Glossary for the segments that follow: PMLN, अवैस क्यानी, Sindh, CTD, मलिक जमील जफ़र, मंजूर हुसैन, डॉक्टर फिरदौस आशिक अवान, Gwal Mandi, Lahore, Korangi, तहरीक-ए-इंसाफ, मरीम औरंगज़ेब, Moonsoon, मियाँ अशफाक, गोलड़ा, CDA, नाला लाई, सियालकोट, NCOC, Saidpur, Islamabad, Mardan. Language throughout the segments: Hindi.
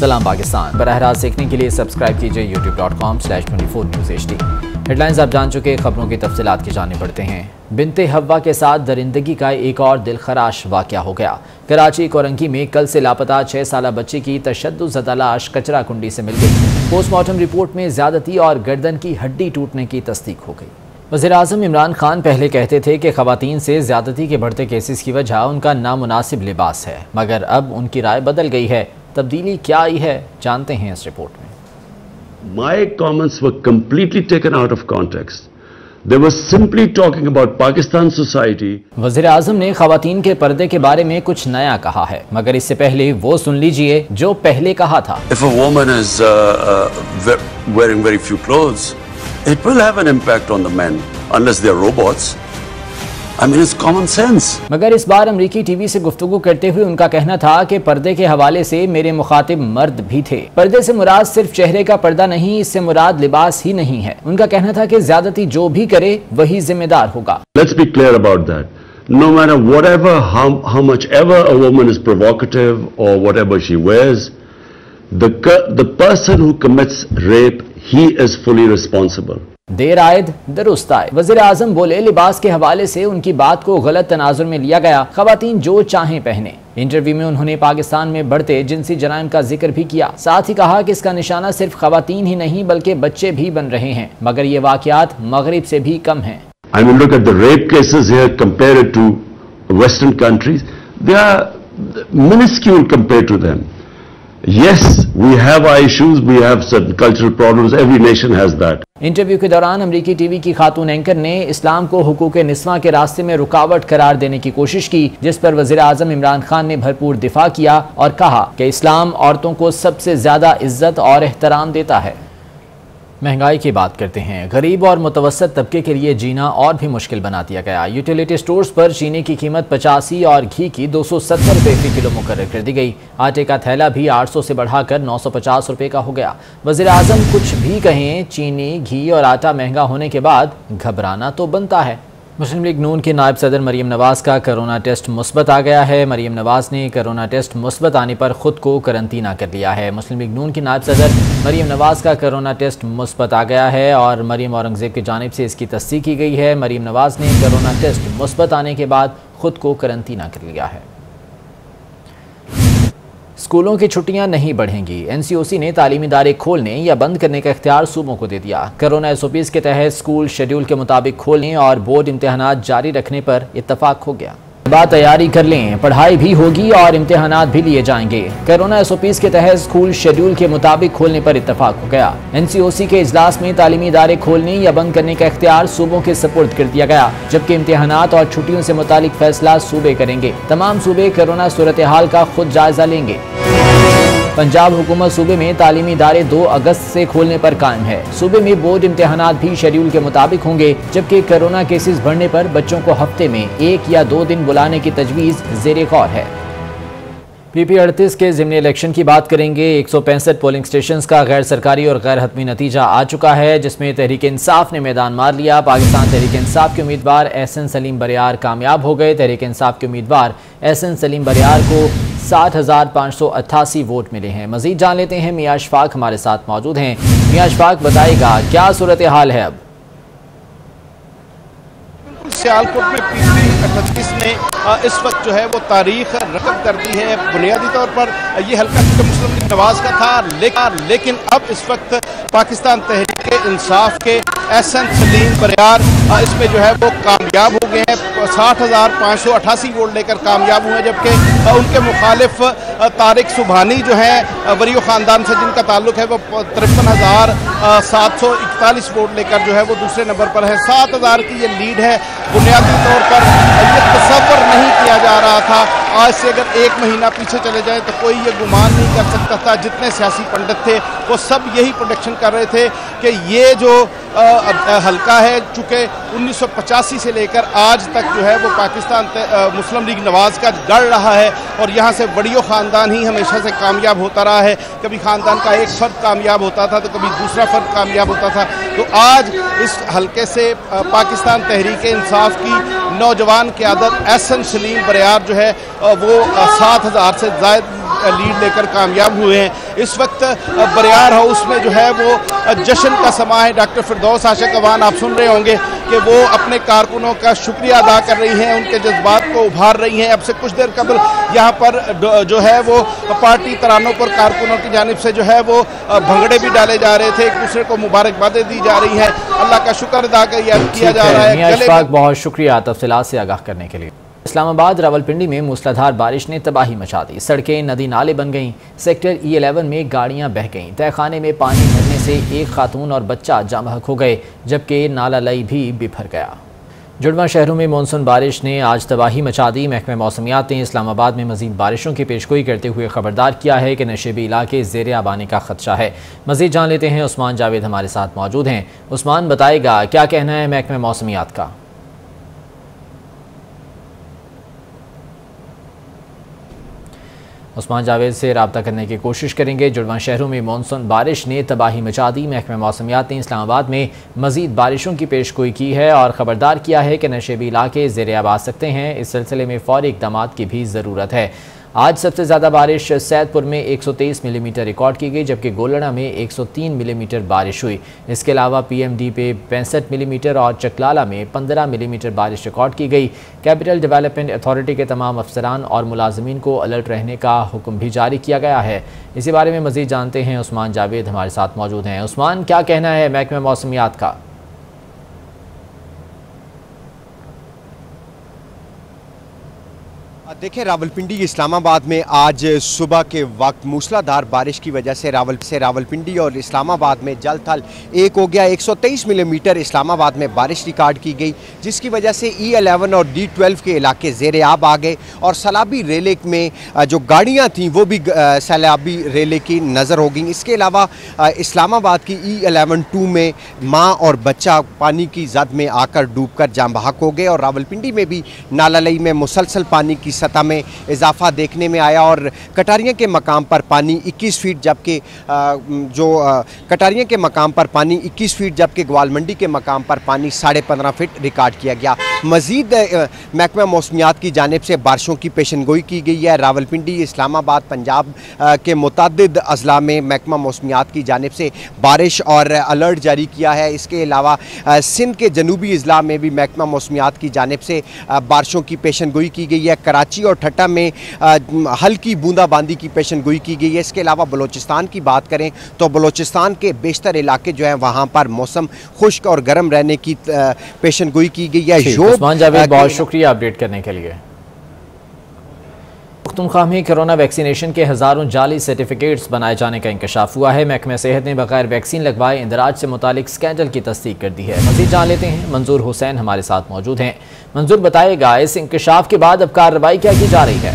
सलाम पाकिस्तान। बराहराज देखने के लिए सब्सक्राइब कीजिए youtube.com/24newshd। हेडलाइंस आप जान चुके, खबरों की तफसीलात की जाने पड़ते हैं। बिनते हवा के साथ दरिंदगी का एक और दिलखराश वाक़या हो गया। कराची कोरंगी में कल से लापता 6 साला बच्ची की तशद्दुद ज़दा लाश कचरा कुंडी से मिल गई। पोस्टमार्टम रिपोर्ट में ज़्यादती और गर्दन की हड्डी टूटने की तस्दीक हो गई। वज़ीर-ए-आज़म इमरान खान पहले कहते थे कि ख़वातीन से ज़्यादती के बढ़ते केसेस की वजह उनका नामुनासिब लिबास है, मगर अब उनकी राय बदल गई है। तब्दीली क्या आई है, जानते हैं इस रिपोर्ट में। My comments were completely taken out of context. They were simply talking about Pakistan society. वज़ीर-ए-आज़म ने ख़वातीन के पर्दे के बारे में कुछ नया कहा है, मगर इससे पहले वो सुन लीजिए जो पहले कहा था। If a woman is wearing very few clothes, it will have an impact on the men, unless they are robots. I mean, it's common sense. मगर इस बार अमरीकी टीवी से गुफ्तगू करते हुए उनका कहना था कि पर्दे के हवाले से मेरे मुखातिब मर्द भी थे। पर्दे से मुराद सिर्फ चेहरे का पर्दा नहीं, इससे मुराद लिबास ही नहीं है। उनका कहना था कि ज्यादती जो भी करे वही जिम्मेदार होगा। Let's be clear about that. No matter whatever, how much ever a woman is provocative or whatever she wears, the person who commits rape, he is fully responsible. देर आयद दुरुस्त आए, वज़ीर-ए-आज़म बोले। लिबास के हवाले से उनकी बात को गलत तनाजुर में लिया गया। ख़वातीन जो चाहें पहने। इंटरव्यू में उन्होंने पाकिस्तान में बढ़ते जिनसी जराइम का जिक्र भी किया। साथ ही कहा कि इसका निशाना सिर्फ ख़वातीन ही नहीं बल्कि बच्चे भी बन रहे हैं, मगर ये वाक़ियात मगरिब से भी कम हैं। I mean, look at the rape cases here compared to Western countries. They are minuscule compared to them. Yes, we have our issues, we have certain cultural problems, every nation has that. Interview के दौरान अमरीकी टीवी की खातून एंकर ने इस्लाम को हुकूक निस्वा के रास्ते में रुकावट करार देने की कोशिश की, जिस पर वज़ीर-ए-आज़म इमरान खान ने भरपूर दिफा किया और कहा कि इस्लाम औरतों को सबसे ज्यादा इज्जत और एहतराम देता है। महंगाई की बात करते हैं। गरीब और मुतवसत तबके के लिए जीना और भी मुश्किल बना दिया गया। यूटिलिटी स्टोर्स पर चीनी की कीमत 85 और घी की 270 रुपये फी किलो मुकर्रर कर दी गई। आटे का थैला भी 800 से बढ़ाकर 950 रुपये का हो गया। वज़ीर-ए-आज़म कुछ भी कहें, चीनी, घी और आटा महंगा होने के बाद घबराना तो बनता है। मुस्लिम लीग नून के नायब सदर मरीम नवाज़ का कोरोना टेस्ट मुस्बत आ गया है। मरीम नवाज़ ने कोरोना टेस्ट मुस्बत आने पर ख़ुद को करंतना कर लिया है। मुस्लिम लीग नून के नायब सदर मरीम नवाज़ का कोरोना टेस्ट मुस्बत आ गया है और मरीम औरंगज़ेब की जानिब से इसकी तस्दीक की गई है। मरीम नवाज़ ने कोरोना टेस्ट मुस्बत आने के बाद ख़ुद को करंतना कर लिया है। स्कूलों की छुट्टियां नहीं बढ़ेंगी। एनसीओसी ने तालीमी इदारे खोलने या बंद करने का इख्तियार सूबों को दे दिया। कोरोना SOPs के तहत स्कूल शेड्यूल के मुताबिक खोलने और बोर्ड इम्तहानात जारी रखने पर इत्तफाक हो गया। बात तैयारी कर लें, पढ़ाई भी होगी और इम्तहानात भी लिए जाएंगे। कोरोना SOPs के तहत स्कूल शेड्यूल के मुताबिक खोलने पर इत्तफाक हो गया। NCOC के इजलास में तालीमी इदारे खोलने या बंद करने का इख्तियार सूबों के सपुर्द कर दिया गया, जबकि इम्तहानात और छुट्टियों से मुतालिक फैसला सूबे करेंगे। तमाम सूबे कोरोना सूरत हाल का खुद जायजा लेंगे। पंजाब हुकूमत सूबे में तालीमी इदारे 2 अगस्त से खोलने पर कायम है। सूबे में बोर्ड इम्तहानात भी शेड्यूल के मुताबिक होंगे, जबकि कोरोना केसेस बढ़ने पर बच्चों को हफ्ते में 1 या 2 दिन बुलाने की तजवीज़ ज़ेर-ए-गौर है। PP-38 के ज़िमनी इलेक्शन की बात करेंगे। 165 पोलिंग स्टेशन का गैर सरकारी और गैर हतमी नतीजा आ चुका है, जिसमें तहरीक-ए-इंसाफ ने मैदान मार लिया। पाकिस्तान तहरीक-ए-इंसाफ के उम्मीदवार S N Saleem Bariya कामयाब हो गए। तहरीक-ए-इंसाफ के उम्मीदवार S N Saleem Bariya को 60,588 वोट मिले हैं। मज़ीद जान लेते हैं, मियाँ अशफाक हमारे साथ मौजूद हैं। मियाँ अशफाक बताएगा क्या सूरत हाल है अब। सियालकोट में PP-38 ने इस वक्त जो है वो तारीख रकम कर दी है। बुनियादी तौर पर ये हल्का मुस्लिम लीग नवाज़ का था, लेकिन अब इस वक्त पाकिस्तान तहरीक-ए-इंसाफ के S N Saleem Bariya इसमें जो है वो कामयाब हो गए हैं। 60,588 वोट लेकर कामयाब हुए, जबकि उनके मुखालिफ तारिक सुबहानी जो है वरीओ ख़ानदान से जिनका ताल्लुक है वो 53,741 वोट लेकर जो है वो दूसरे नंबर पर है। 7,000 की ये लीड है। बुनियादी तौर पर ये तसव्वुर नहीं किया जा रहा था। आज से अगर 1 महीना पीछे चले जाए तो कोई ये गुमान नहीं कर सकता था। जितने सियासी पंडित थे वो सब यही प्रोडक्शन कर रहे थे कि ये जो हलका है, चूँकि 1985 से लेकर आज तक जो है वो पाकिस्तान मुस्लिम लीग नवाज़ का गढ़ रहा है और यहाँ से वड़ियों ख़ानदान ही हमेशा से कामयाब होता रहा है। कभी ख़ानदान का एक फ़र्द कामयाब होता था तो कभी दूसरा फ़र्द कामयाब होता था। तो आज इस हलके से पाकिस्तान तहरीक-ए-इंसाफ की नौजवान क़यादत S N Saleem Bariya जो है वो 7,000 से ज़ायद लीड लेकर कामयाब हुए हैं। इस वक्त बरियार हाउस में जो है वो जश्न का समा है। डॉक्टर फिरदौस आशिक अवान, आप सुन रहे होंगे कि वो अपने कारकुनों का शुक्रिया अदा कर रही हैं, उनके जज्बात को उभार रही हैं। अब से कुछ देर कबल यहाँ पर जो है वो पार्टी तरानों पर कारकुनों की जानिब से जो है वो भंगड़े भी डाले जा रहे थे, एक दूसरे को मुबारकबादें दी जा रही हैं। अल्लाह का शुक्र अदा किया जा रहा है। बहुत शुक्रिया तफसीलात से आगाह करने के लिए। इस्लामाबाद रावलपिंडी में मूसलाधार बारिश ने तबाही मचा दी, सड़कें नदी नाले बन गईं। सेक्टर E-11 में गाड़ियां बह गईं। तहखाने में पानी भरने से एक खातून और बच्चा जामहक हो गए, जबकि नाला लाई भी बिफर गया। जुड़वा शहरों में मानसून बारिश ने आज तबाही मचा दी। महकमे मौसमियात ने इस्लामाबाद में मज़ीद बारिशों की पेशगोई करते हुए खबरदार किया है कि नशेबी इलाके ज़ेर आबादी का खदशा है। मज़ीद जान लेते हैं, उस्मान जावेद हमारे साथ मौजूद हैं। उस्मान, बताएगा क्या कहना है महकमे मौसमियात का? उस्मान जावेद से रब्ता करने की कोशिश करेंगे। जुड़वा शहरों में मानसून बारिश ने तबाही मचा दी। महकमा मौसमियात ने इस्लामाबाद में मज़ीद बारिशों की पेशगोई की है और ख़बरदार किया है कि नशेबी इलाके ज़ेर आब आ सकते हैं। इस सिलसिले में फ़ौरी इक़दाम की भी ज़रूरत है। आज सबसे ज़्यादा बारिश सैदपुर में 123 मिलीमीटर रिकॉर्ड की गई, जबकि गोलड़ा में 103 मिलीमीटर बारिश हुई। इसके अलावा PMD पे 65 मिलीमीटर और चकलाला में 15 मिलीमीटर बारिश रिकॉर्ड की गई। कैपिटल डेवलपमेंट अथॉरिटी के तमाम अफसरान और मुलाजमीन को अलर्ट रहने का हुक्म भी जारी किया गया है। इसी बारे में मज़ीद जानते हैं, उस्मान जावेद हमारे साथ मौजूद हैं। उस्मान, क्या कहना है महकमा मौसमियात का? देखिए, रावलपिंडी के इस्लामाबाद में आज सुबह के वक्त मूसलाधार बारिश की वजह से रावलपिंडी और इस्लामाबाद में जल थल एक हो गया। 123 मिलीमीटर इस्लामाबाद में बारिश रिकॉर्ड की गई, जिसकी वजह से E-11 और D-12 के इलाके ज़ेर आब आ गए और सैलाबी रेले में जो गाड़ियां थीं वो भी सैलाबी रेले की नज़र हो गई। इसके अलावा इस्लामाबाद की E-11-2 में माँ और बच्चा पानी की जद में आकर डूब कर जाम बहक हो गए और रावलपिंडी में भी नाला लई में मुसलसल पानी की सतह में इजाफा देखने में आया और कटारिया के मकाम पर पानी 21 फीट जबकि ग्वाल मंडी के मकाम पर पानी 15.5 फीट रिकॉर्ड किया गया। मज़ीद महकमा मौसमियात की जानिब से बारिशों की पेशनगोई की गई है। रावलपिंडी, इस्लामाबाद, पंजाब के मुतअद्दिद अजला में महकमा मौसमियात की जानिब से बारिश और अलर्ट जारी किया है। इसके अलावा सिंध के जनूबी अजला में भी महकमा मौसमियात की जानिब से बारिशों की पेशनगोई की गई है। कराची और ठट्टा में हल्की बूंदाबांदी की पेशनगोई की गई है। इसके अलावा बलूचिस्तान की बात करें तो बलूचिस्तान के बेशतर इलाके जो हैं वहाँ पर मौसम खुश्क और गर्म रहने की पेशनगोई की गई है। उस्मान जावेद, बहुत शुक्रिया अपडेट करने के लिए। पख्तूनख्वा में कोरोना वैक्सीनेशन के हज़ारों जाली सर्टिफिकेट्स बनाए जाने का इंकशाफ हुआ है। महकमा सेहत ने बगैर वैक्सीन लगवाए इंदराज से मुतालिक स्कैंडल की तस्दीक कर दी है। मज़ीद जान लेते हैं, मंजूर हुसैन हमारे साथ मौजूद हैं। मंजूर, बताएगा इस इंकशाफ के बाद अब कार्रवाई क्या की जा रही है?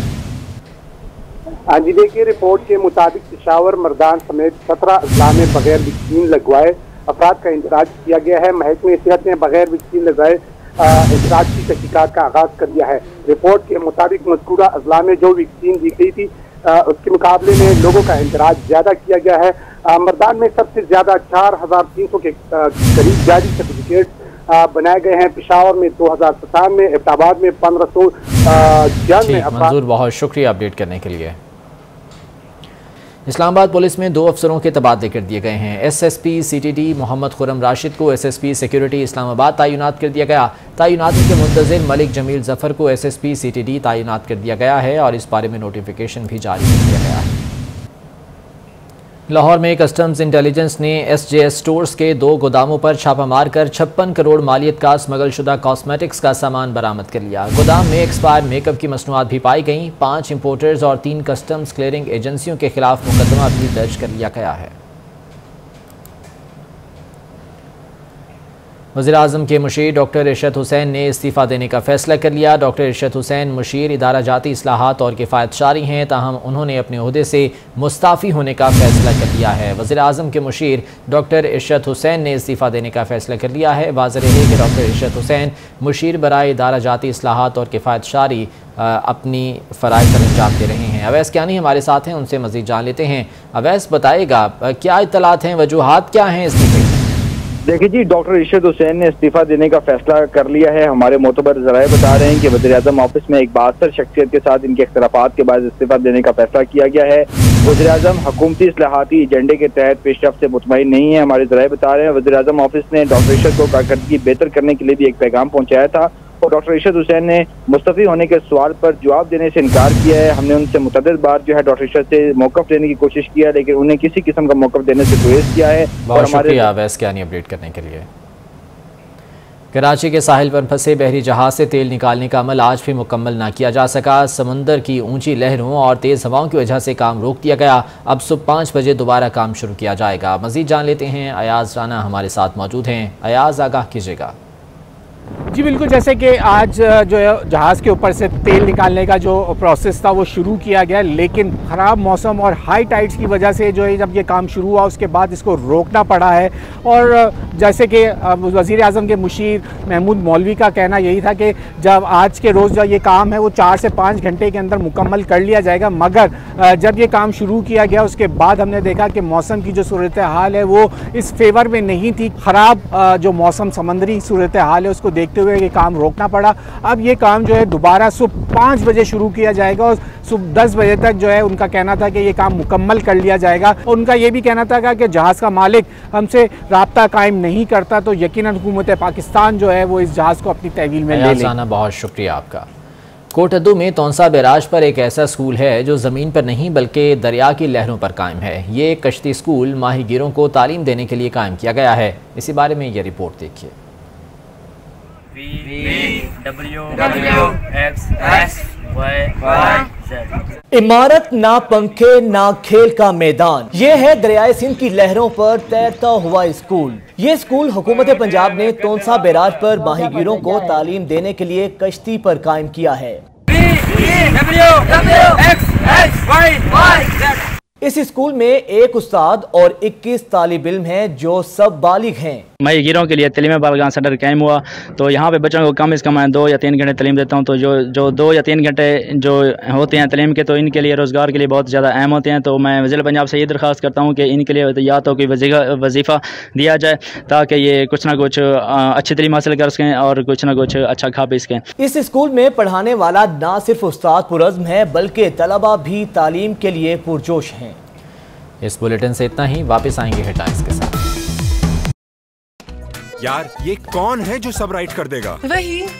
आजिले की रिपोर्ट के मुताबिक पेशावर, मरदान समेत 17 अजला में बगैर वैक्सीन लगवाए अफराद का इंदराज किया गया है। महकमा सेहत ने बगैर वैक्सीन लगाए इंदराज की तहकीकात का आगाज़ कर दिया है। रिपोर्ट के मुताबिक मज़कूरा अजला में जो वैक्सीन दी गई थी उसके मुकाबले में लोगों का इंदराज ज़्यादा किया गया है। मरदान में सबसे ज़्यादा 4300 के करीब जारी सर्टिफिकेट बनाए गए हैं। पेशावर में 2000 में, इब्ताबाद में 1500। बहुत शुक्रिया अपडेट करने के लिए। इस्लामाबाद पुलिस में 2 अफसरों के तबादले कर दिए गए हैं। SSP CTD मोहम्मद खुरम राशिद को SSP सिक्योरिटी इस्लामाबाद तैनात कर दिया गया। तैनात के मुंतज़िर मलिक जमील जफ़र को SSP CTD तैनात कर दिया गया है और इस बारे में नोटिफिकेशन भी जारी कर दिया गया है। लाहौर में कस्टम्स इंटेलिजेंस ने SJS स्टोर्स के 2 गोदामों पर छापा मारकर 56 करोड़ मालियत का स्मगलशुदा कॉस्मेटिक्स का सामान बरामद कर लिया। गोदाम में एक्सपायर मेकअप की मसनूआत भी पाई गईं। 5 इंपोर्टर्स और 3 कस्टम्स क्लियरिंग एजेंसियों के खिलाफ मुकदमा भी दर्ज कर लिया गया है। वज़ीर-ए-आज़म के मुशीर डॉक्टर अरशद हुसैन ने इस्तीफ़ा देने का फैसला कर लिया। डॉक्टर अरशद हुसैन मुशीर इदारा जाती इस्लाहात और किफ़ायतशारी हैं, ताहम उन्होंने अपने ओहदे से मुस्ताफ़ी होने का फैसला कर लिया है। वज़ीर-ए-आज़म के मुशीर डॉक्टर अरशद हुसैन ने इस्तीफ़ा देने का फैसला कर लिया है। वाज़ेह है कि डॉक्टर अरशद हुसैन मुशीर बराए इदारा जाती इस्लाहात और किफ़ायतशारी अपनी फ़राइज़ पर अंजाम दे रहे हैं। अवैस क्यानी हमारे साथ हैं, उनसे मज़ीद जान लेते हैं। अवैस, बताएगा क्या इत्तलात हैं, वजूहात क्या हैं इस्तीफ़े? देखिए जी, डॉक्टर अरशद हुसैन ने इस्तीफा देने का फैसला कर लिया है। हमारे मोतबर जराये बता रहे हैं कि वज़ीर-ए-आज़म ऑफिस में एक 72 शख्सियत के साथ इनके इख्तलाफात के बाद इस्तीफा देने का फैसला किया गया है। वज़ीर-ए-आज़म हुकूमती इस्लाहाती एजेंडे के तहत पेशरफ्त से मुतमईन नहीं है। हमारे जराये बता रहे हैं वज़ीर-ए-आज़म ऑफिस ने डॉक्टर अरशद को कारकर्दगी बेहतर करने के लिए भी एक पैगाम पहुँचाया था और डॉक्टर अरशद हुसैन ने मुस्तफ़ी होने के सवाल पर जवाब देने से इनकार किया है। हमने उनसे मुतअद्दिद बार जो है डॉक्टर अरशद से मौक़िफ़ लेने की कोशिश किया है, लेकिन उन्हें किसी किस्म का मौक़िफ़ देने से गुरेज किया है। और हमारे अवैस क्या नहीं अपडेट करने के लिए। कराची के साहिल पर फंसे बहरी जहाज से तेल निकालने का अमल आज भी मुकम्मल ना किया जा सका। समंदर की ऊंची लहरों और तेज़ हवाओं की वजह से काम रोक दिया गया। अब सुबह 5 बजे दोबारा काम शुरू किया जाएगा। मज़ीद जान लेते हैं, अयाज़ राना हमारे साथ मौजूद हैं। अयाज़, आगाह कीजिएगा। जी बिल्कुल, जैसे कि आज जो है जहाज़ के ऊपर से तेल निकालने का जो प्रोसेस था वो शुरू किया गया, लेकिन ख़राब मौसम और हाई टाइड्स की वजह से जो है जब ये काम शुरू हुआ उसके बाद इसको रोकना पड़ा है। और जैसे कि वज़ीर आज़म के मुशीर महमूद मौलवी का कहना यही था कि जब आज के रोज़ जो ये काम है वो 4 से 5 घंटे के अंदर मुकम्मल कर लिया जाएगा, मगर जब ये काम शुरू किया गया उसके बाद हमने देखा कि मौसम की जो सूरत हाल है वो इस फेवर में नहीं थी। ख़राब जो मौसम समंदरी सूरत हाल है उसको देखते हुए ये काम रोकना पड़ा। अब ये काम जो है दोबारा सुबह 5 बजे शुरू किया जाएगा और सुबह 10 बजे तक जो है उनका कहना था कि ये काम मुकम्मल कर लिया जाएगा। और उनका ये भी कहना था कि जहाज़ का मालिक हमसे रब्ता कायम नहीं करता तो यकीनन हुकूमत पाकिस्तान जो है वो इस जहाज़ को अपनी तहवील में ले लेना। बहुत शुक्रिया आपका। कोटद्दू में तौंसा बैराज पर एक ऐसा स्कूल है जो ज़मीन पर नहीं बल्कि दरिया की लहरों पर कायम है। ये कश्ती स्कूल माहीगीरों को तालीम देने के लिए कायम किया गया है। इसी बारे में यह रिपोर्ट देखिए। इमारत ना पंखे ना खेल का मैदान, ये है दरियाए सिंध की लहरों पर तैरता हुआ स्कूल। ये स्कूल हुकूमत पंजाब ने तौंसा बैराज पर माहीगीरों को तालीम देने के लिए कश्ती पर कायम किया है। इस स्कूल में एक उस्ताद और 21 तालिब इल्म हैं जो सब बालिग हैं। माहीगीरों के लिए तलीम बालगान सेंटर कायम हुआ तो यहाँ पे बच्चों को कम से कम 2 या 3 घंटे तलीम देता हूँ। तो जो 2 या 3 घंटे जो होते हैं तलीम के, तो इनके लिए रोज़गार के लिए बहुत ज़्यादा अहम होते हैं। तो मैं वज़ीर पंजाब से ये दरख्वास्त करता हूँ कि इनके लिए या तो कोई वजीफ़ा दिया जाए ताकि ये कुछ ना कुछ अच्छी तलीम हासिल कर सकें और कुछ ना कुछ अच्छा खा पी सकें। इस स्कूल में पढ़ाने वाला ना सिर्फ उस्ताद पुरज़्म है बल्कि तलबा भी तालीम के लिए पुरजोश हैं। इस बुलेटिन से इतना ही, वापस आएंगे हेडलाइंस के साथ। यार ये कौन है जो सब राइट कर देगा? वही